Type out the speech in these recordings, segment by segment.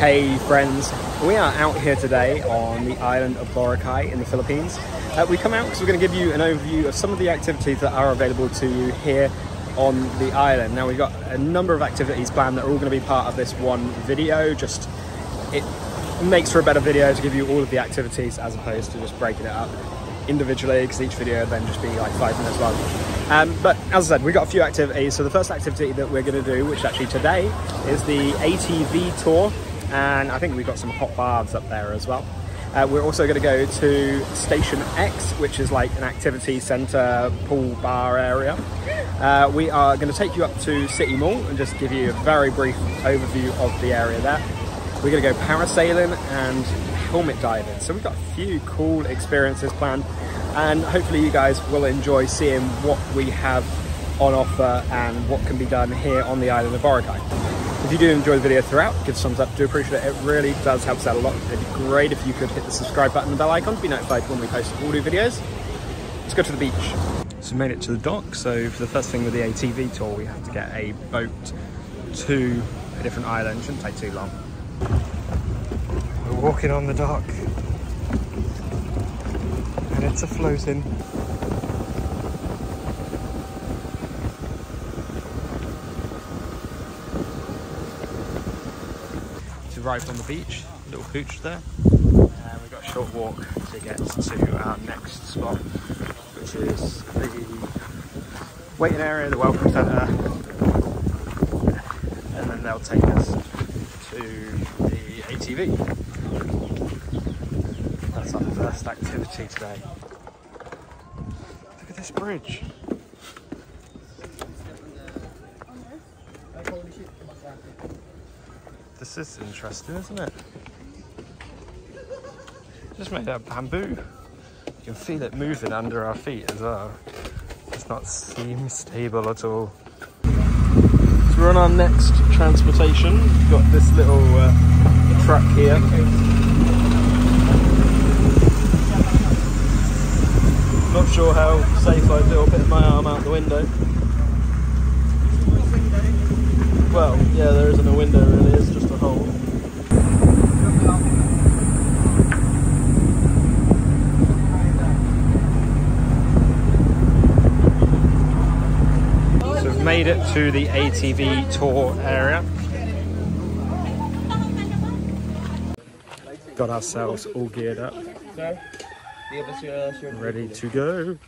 Hey friends, we are out here today on the island of Boracay in the Philippines. We come out because we're going to give you an overview of some of the activities that are available to you here on the island. Now we've got a number of activities planned that are all going to be part of this one video. Just it makes for a better video to give you all of the activities as opposed to just breaking it up individually, because each video then just be like 5 minutes long. But as I said, we've got a few activities. So the first activity that we're going to do, which actually today, is the ATV tour. And I think we've got some hot baths up there as well. We're also going to go to Station X, which is like an activity centre pool bar area. We are going to take you up to City Mall and just give you a very brief overview of the area there. We're going to go parasailing and helmet diving. So we've got a few cool experiences planned, and hopefully you guys will enjoy seeing what we have on offer and what can be done here on the island of Boracay. If you do enjoy the video throughout, give us a thumbs up, do appreciate it, it really does help us out a lot. It'd be great if you could hit the subscribe button and bell icon to be notified when we post all new videos. Let's go to the beach. So we made it to the dock, so for the first thing with the ATV tour we have to get a boat to a different island, shouldn't take too long. We're walking on the dock and it's a floating. Arrived on the beach, little pooch there, and we've got a short walk to get to our next spot, which is the waiting area, the welcome centre, and then they'll take us to the ATV. That's our first activity today. Look at this bridge. This is interesting, isn't it? Just made out of bamboo. You can feel it moving under our feet as well. It's not seam stable at all. So we're on our next transportation. We've got this little truck here. Not sure how safe I feel putting my arm out the window. Well, yeah, there isn't a window really, it's just a hole. So we've made it to the ATV tour area. Got ourselves all geared up. Ready to go.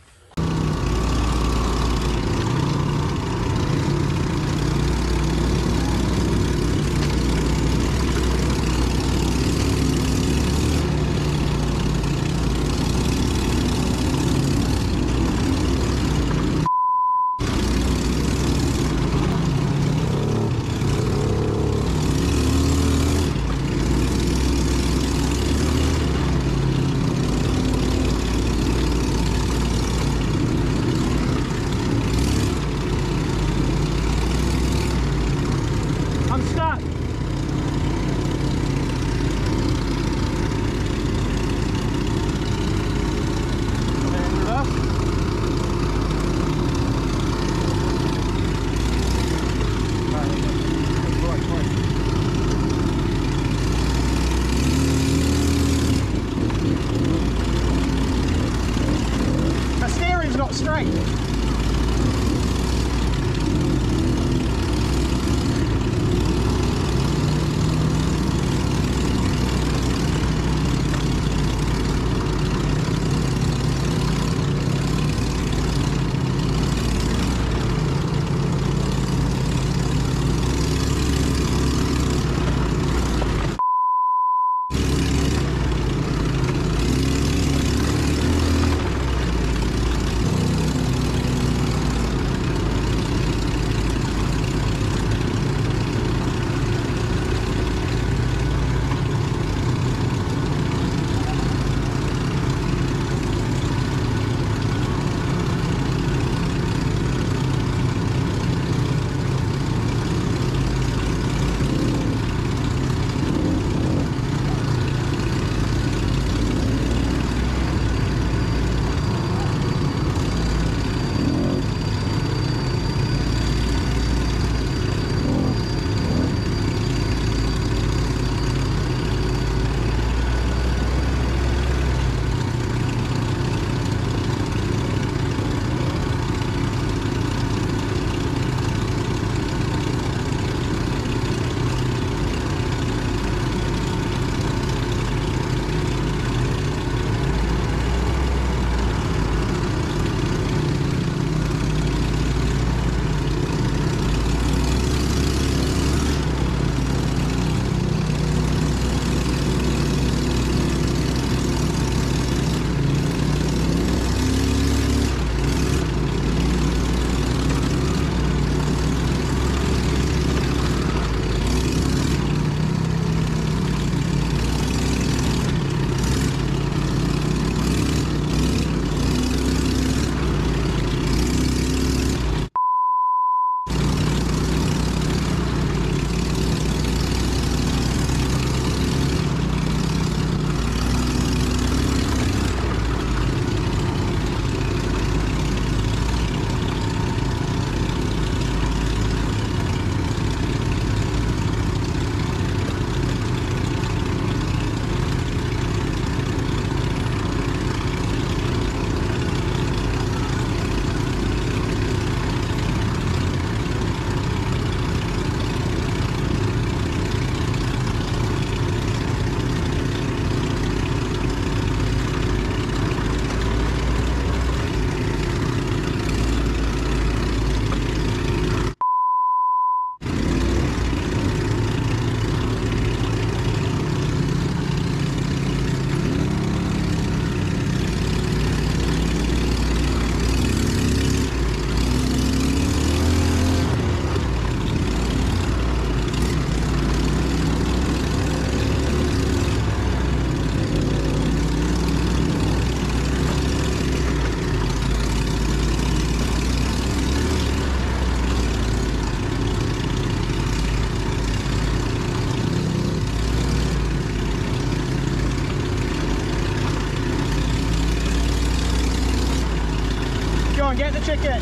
chicken.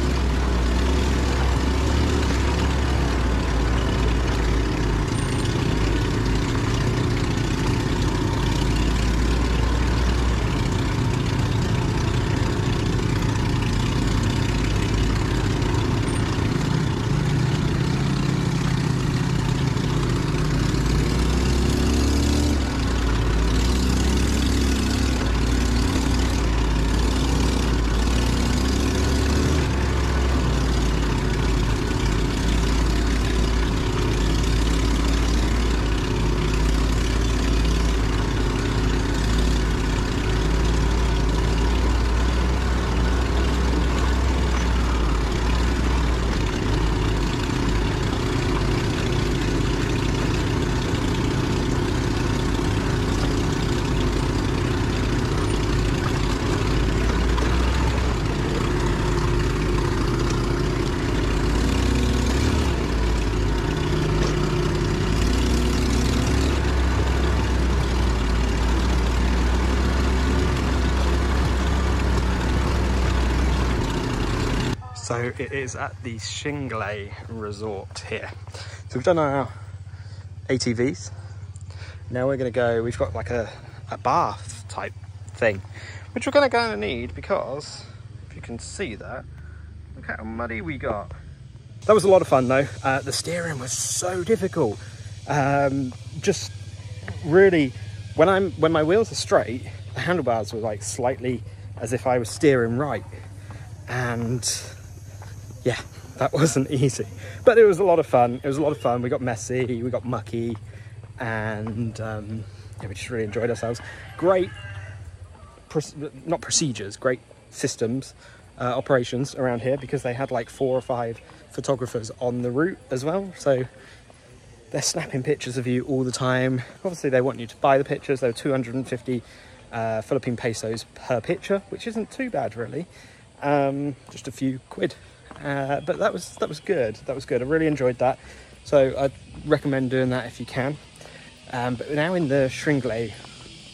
So it is at the Shingley resort here. So we've done our ATVs. Now we're gonna go, we've got like a bath type thing, which we're gonna need because if you can see that, look how muddy we got. That was a lot of fun though. The steering was so difficult. Just really, when my wheels are straight, the handlebars were like slightly as if I was steering right. And yeah, that wasn't easy, but it was a lot of fun. It was a lot of fun. We got messy, we got mucky, and yeah, we just really enjoyed ourselves. Great, great systems, operations around here, because they had like 4 or 5 photographers on the route as well. So they're snapping pictures of you all the time. Obviously they want you to buy the pictures. They were 250 Philippine pesos per picture, which isn't too bad really. Just a few quid. But that was good. That was good. I really enjoyed that. So I'd recommend doing that if you can. But we're now in the Shringley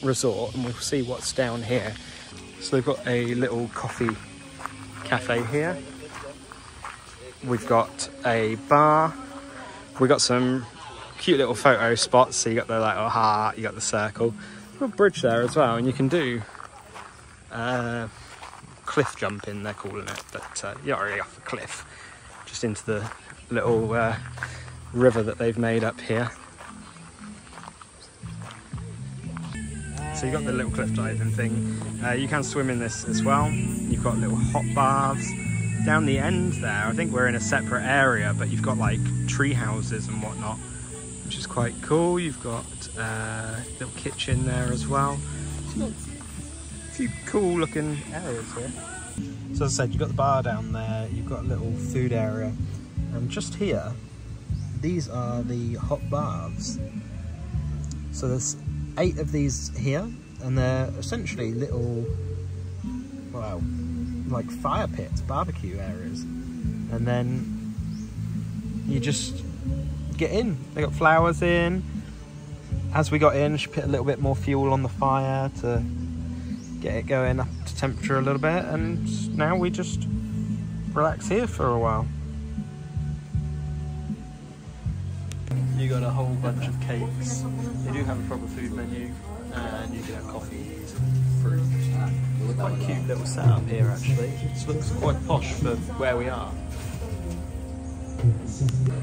resort, and we'll see what's down here. So they've got a little coffee cafe here. We've got a bar. We've got some cute little photo spots. So you got the like heart, you got the circle. There's a little bridge there as well, and you can do cliff jumping, they're calling it, but you're not really off a cliff, just into the little river that they've made up here. So you've got the little cliff diving thing. You can swim in this as well. You've got little hot baths. Down the end there, I think we're in a separate area, but you've got like tree houses and whatnot, which is quite cool. You've got a little kitchen there as well. Few cool looking areas here. So as I said, you've got the bar down there, you've got a little food area, and just here, these are the hot baths. So there's 8 of these here, and they're essentially little, well, like fire pits, barbecue areas. And then you just get in. They got flowers in. As we got in, she put a little bit more fuel on the fire to get it going up to temperature a little bit, and now we just relax here for a while. You got a whole bunch of cakes. They do have a proper food menu, and you can have coffees and fruit. It's quite a cute little setup here actually. It looks quite posh for where we are.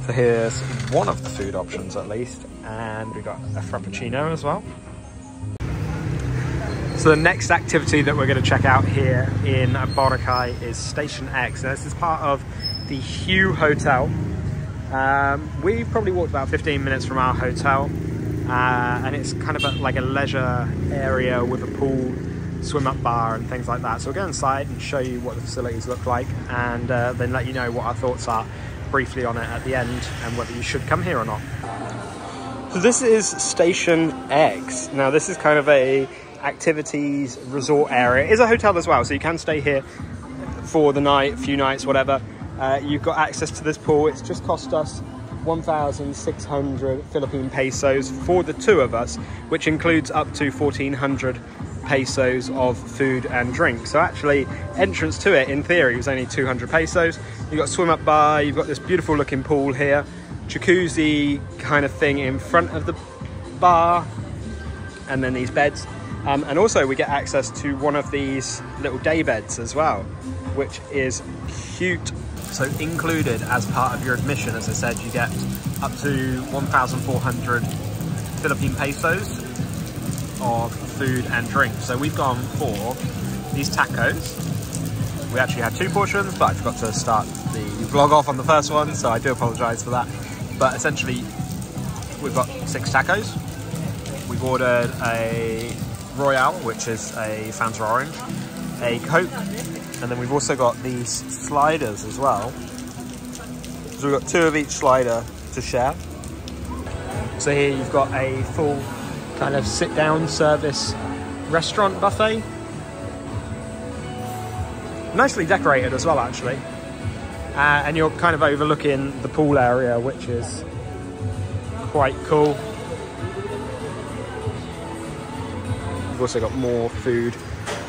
So here's one of the food options at least, and we got a frappuccino as well. So the next activity that we're going to check out here in Boracay is Station X. Now this is part of the Hue Hotel. We've probably walked about 15 minutes from our hotel, and it's kind of like a leisure area with a pool, swim up bar and things like that. So we'll go inside and show you what the facilities look like, and then let you know what our thoughts are briefly on it at the end and whether you should come here or not. So this is Station X. Now this is kind of a activities resort area. It is a hotel as well, so you can stay here for the night, a few nights, whatever. You've got access to this pool. It's just cost us 1,600 Philippine pesos for the 2 of us, which includes up to 1,400 pesos of food and drink. So actually, entrance to it, in theory, was only 200 pesos. You've got a swim up bar, you've got this beautiful looking pool here, jacuzzi kind of thing in front of the bar, and then these beds. And also we get access to one of these little day beds as well, which is cute. So included as part of your admission, as I said, you get up to 1,400 Philippine pesos of food and drink. So we've gone for these tacos. We actually had two portions, but I forgot to start the vlog off on the first one, so I do apologize for that. But essentially, we've got 6 tacos. We've ordered a Royale, which is a Fanta Orange, a Coke, and then we've also got these sliders as well. So we've got 2 of each slider to share. So here you've got a full kind of sit-down service restaurant buffet. Nicely decorated as well, actually. And you're kind of overlooking the pool area, which is quite cool. You've also got more food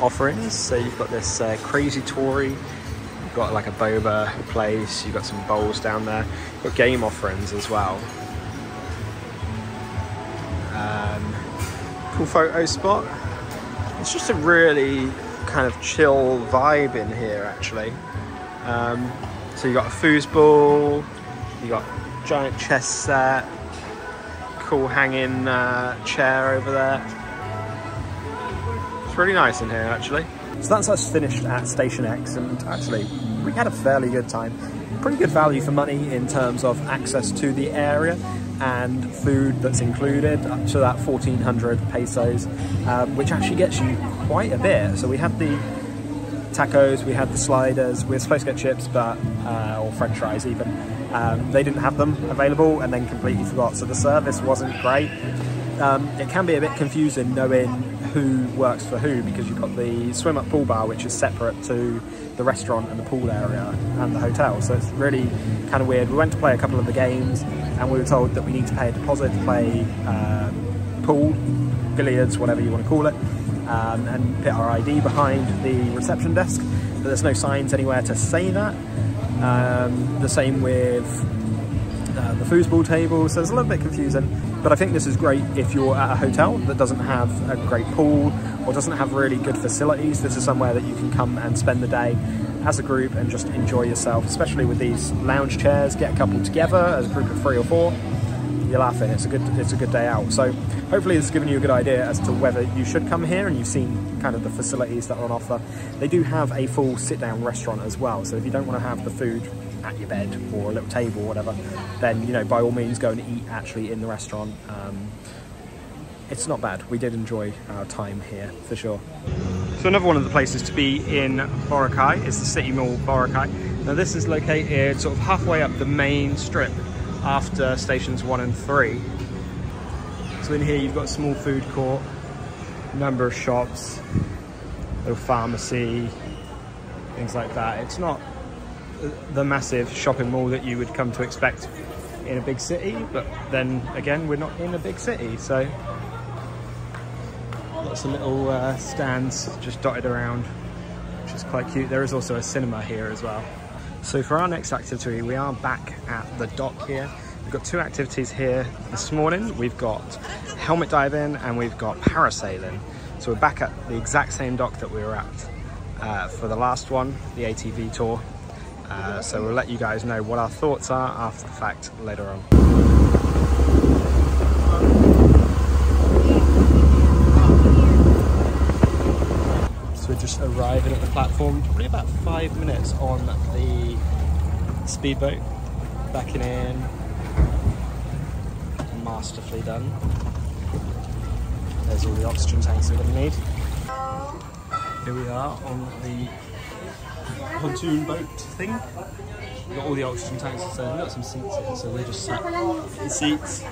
offerings. So you've got this crazy Tory, you've got like a boba place, you've got some bowls down there, you've got game offerings as well. Cool photo spot. It's just a really kind of chill vibe in here, actually. So you've got a foosball, you've got a giant chess set, cool hanging chair over there. Really nice in here, actually. So that's us finished at Station X, and actually we had a fairly good time. Pretty good value for money in terms of access to the area and food that's included, up to that 1,400 pesos, which actually gets you quite a bit. So we had the tacos, we had the sliders, we were supposed to get chips, but or french fries even. They didn't have them available and then completely forgot, so the service wasn't great. It can be a bit confusing knowing who works for who, because you've got the swim up pool bar, which is separate to the restaurant and the pool area and the hotel, so it's really kind of weird. We went to play a couple of the games and we were told that we need to pay a deposit to play pool, billiards, whatever you want to call it, and put our ID behind the reception desk, but there's no signs anywhere to say that. The same with the foosball table, so it's a little bit confusing. But I think this is great if you're at a hotel that doesn't have a great pool or doesn't have really good facilities. This is somewhere that you can come and spend the day as a group and just enjoy yourself, especially with these lounge chairs. Get a couple together as a group of 3 or 4, you're laughing. It's a good day out. So hopefully it's given you a good idea as to whether you should come here, and you've seen kind of the facilities that are on offer. They do have a full sit-down restaurant as well, so if you don't want to have the food at your bed or a little table or whatever, then, you know, by all means go and eat actually in the restaurant. It's not bad. We did enjoy our time here for sure. So another one of the places to be in Boracay is the City Mall Boracay. Now this is located sort of halfway up the main strip after stations 1 and 3. So in here you've got a small food court, a number of shops, a little pharmacy, things like that. It's not the massive shopping mall that you would come to expect in a big city, but then again we're not in a big city, so lots of little stands just dotted around, which is quite cute. There is also a cinema here as well. So for our next activity, we are back at the dock here. We've got 2 activities here this morning. We've got helmet diving and we've got parasailing. So we're back at the exact same dock that we were at for the last one, the ATV tour. So we'll let you guys know what our thoughts are after the fact later on. So we're just arriving at the platform, probably about 5 minutes on the speedboat. Backing in, masterfully done. There's all the oxygen tanks we're going to need. Here we are on the pontoon boat thing. We've got all the oxygen tanks, so we've got some seats here, so we just sat in seats.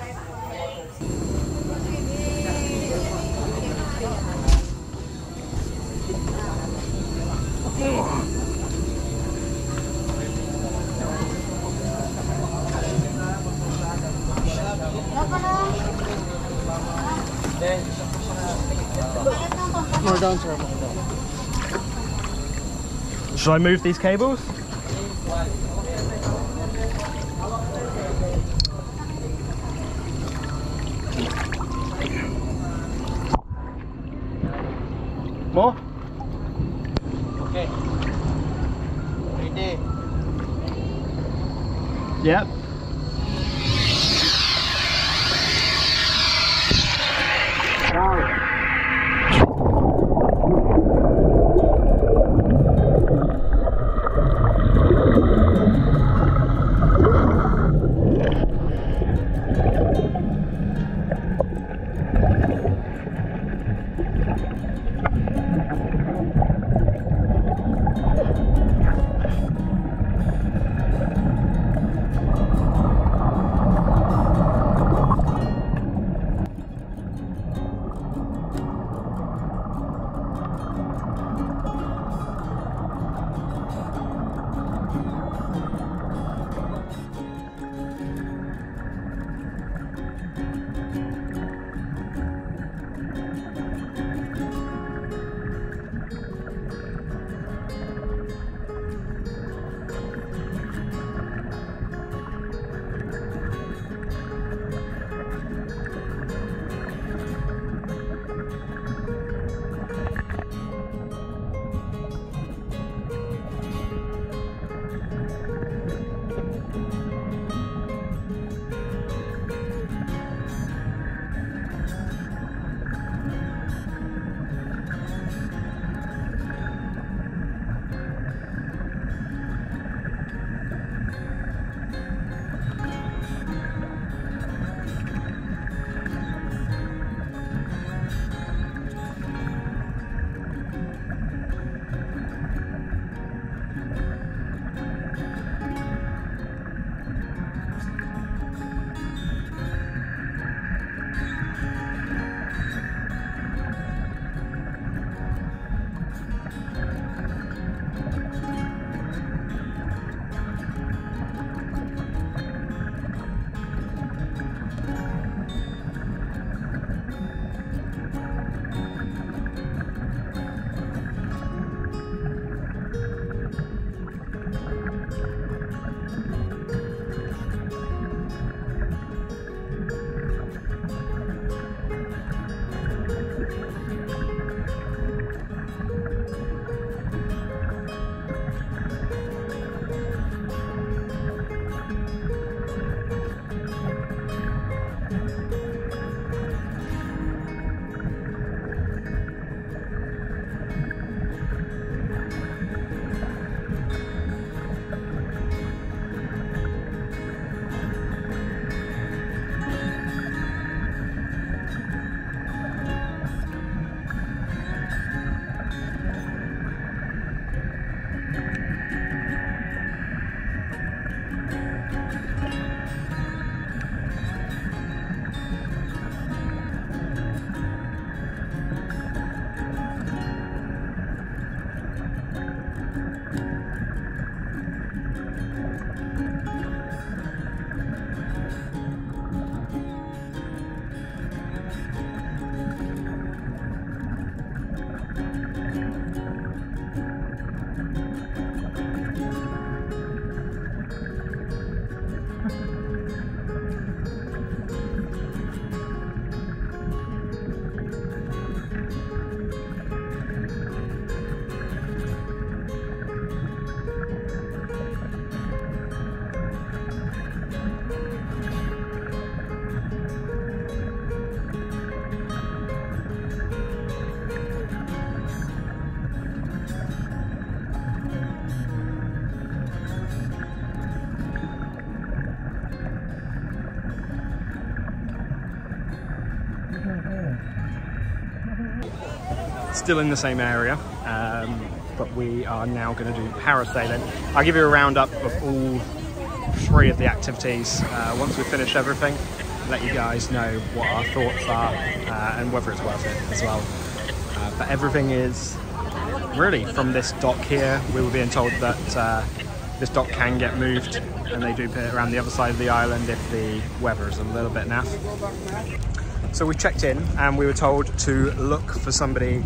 More down, sir. More down. Should I move these cables? More? Okay. Ready? Yep. Still in the same area, but we are now going to do parasailing. I'll give you a roundup of all three of the activities. Once we finish everything, let you guys know what our thoughts are and whether it's worth it as well. But everything is really from this dock here. We were being told that this dock can get moved, and they do put it around the other side of the island if the weather is a little bit naff. So we checked in and we were told to look for somebody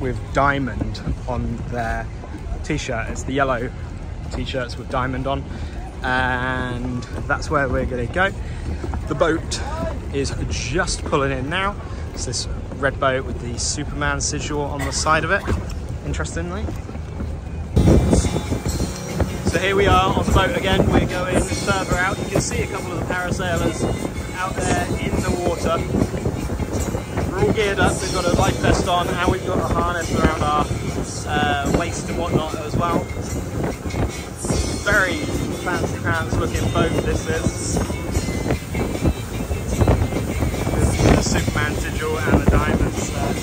with diamond on their t-shirt. It's the yellow t-shirts with diamond on, and that's where we're gonna go. The boat is just pulling in now. It's this red boat with the Superman sigil on the side of it, interestingly. So here we are on the boat again. We're going further out. You can see a couple of the parasailers out there in the water. We're all geared up. We've got a life vest on, and we've got a harness around our waist and whatnot as well. Very fancy pants looking boat this is. With the Superman sigil and the diamonds there.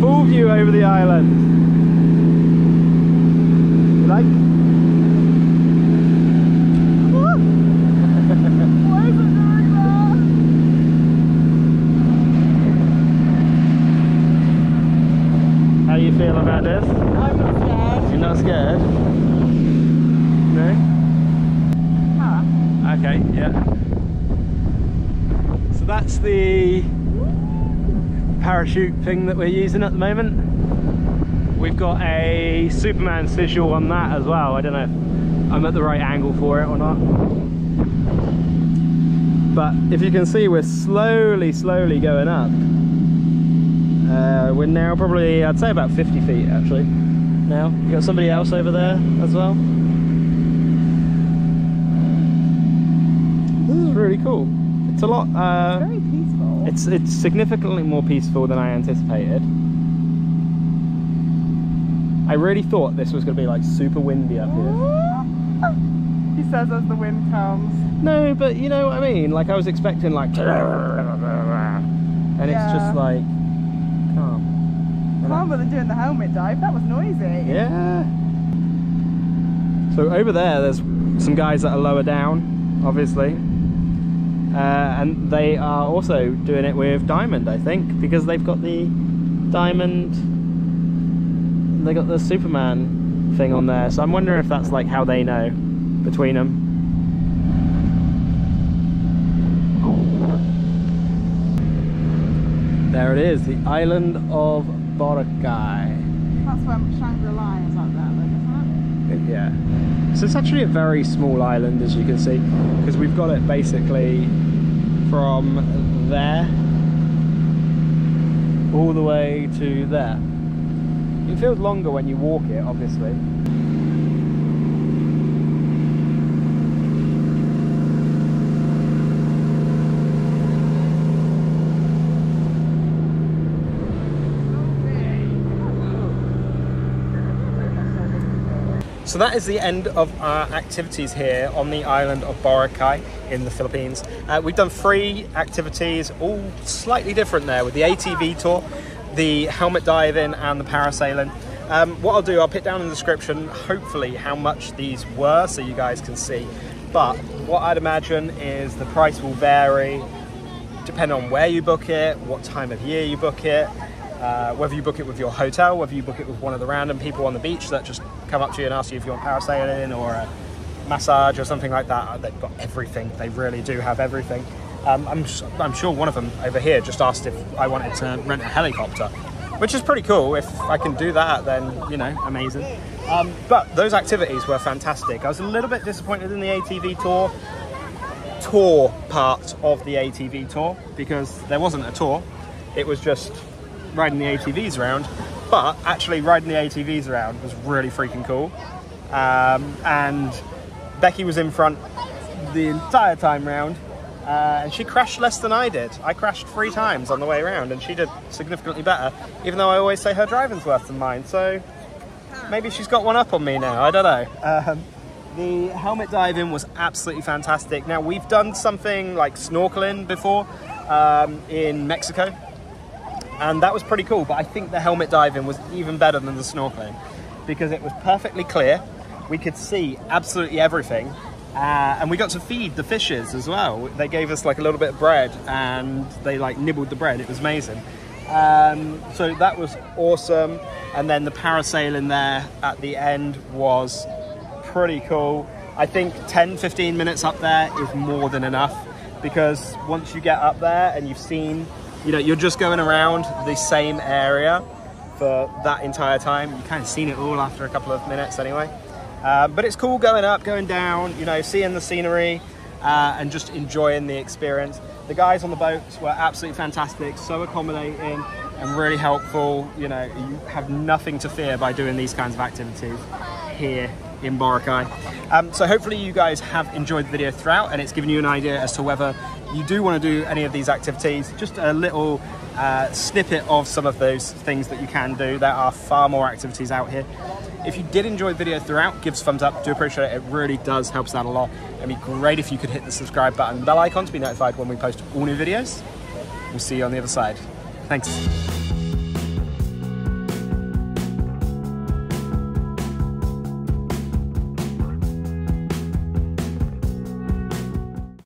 Full view over the island. You like? How do you feel about this? I'm not scared. You're not scared? No? Huh? Okay, yeah. So that's the parachute thing that we're using at the moment. We've got a Superman sigil on that as well. I don't know if I'm at the right angle for it or not, but if you can see, we're slowly going up. We're now probably, I'd say, about 50 feet actually now. You've got somebody else over there as well. This is really cool. It's a lot very peaceful. It's significantly more peaceful than I anticipated. I really thought this was going to be like super windy up here. He says as the wind comes. No, but you know what I mean, like I was expecting like and yeah. It's just like calm. Calmer than doing the helmet dive. That was noisy. Yeah. So over there's some guys that are lower down obviously. And they are also doing it with diamond, I think, because they've got the diamond, they got the Superman thing on there. So I'm wondering if that's like how they know between them. There it is, the island of Boracay. That's where Shangri-La is up there, though, isn't it? Yeah. So it's actually a very small island, as you can see, because we've got it basically from there all the way to there. It feels longer when you walk it, obviously. So that is the end of our activities here on the island of Boracay in the Philippines. We've done 3 activities, all slightly different there, with the ATV tour, the helmet diving and the parasailing. What I'll do, I'll put down in the description hopefully how much these were so you guys can see. But what I'd imagine is the price will vary depending on where you book it, what time of year you book it. Whether you book it with your hotel, whether you book it with one of the random people on the beach that just come up to you and ask you if you want parasailing or a massage or something like that. They've got everything. They really do have everything. I'm sure one of them over here just asked if I wanted to rent a helicopter, which is pretty cool. If I can do that, then, you know, amazing. But those activities were fantastic. I was a little bit disappointed in the ATV tour part of the ATV tour, because there wasn't a tour. It was just riding the ATVs around, but actually riding the ATVs around was really freaking cool. And Becky was in front the entire time round, and she crashed less than I did. I crashed 3 times on the way around and she did significantly better, even though I always say her driving's worse than mine, so maybe she's got one up on me now, I don't know. The helmet diving was absolutely fantastic. Now, we've done something like snorkeling before in Mexico, and that was pretty cool, but I think the helmet diving was even better than the snorkeling because it was perfectly clear. We could see absolutely everything. And we got to feed the fishes as well. They gave us like a little bit of bread and they like nibbled the bread. It was amazing. So that was awesome. And then the parasailing there at the end was pretty cool. I think 10-15 minutes up there is more than enough, because once you get up there and you've seen, you know, you're just going around the same area for that entire time. You kind of seen it all after a couple of minutes anyway. But it's cool going up, going down, you know, seeing the scenery and just enjoying the experience. The guys on the boats were absolutely fantastic, so accommodating and really helpful. You know, you have nothing to fear by doing these kinds of activities here in Boracay. So hopefully you guys have enjoyed the video throughout, and it's given you an idea as to whether you do want to do any of these activities. Just a little snippet of some of those things that you can do. There are far more activities out here. If you did enjoy the video throughout, give us a thumbs up. Do appreciate it. It really does help us out a lot. It'd be great if you could hit the subscribe button and bell icon to be notified when we post all new videos. We'll see you on the other side. Thanks.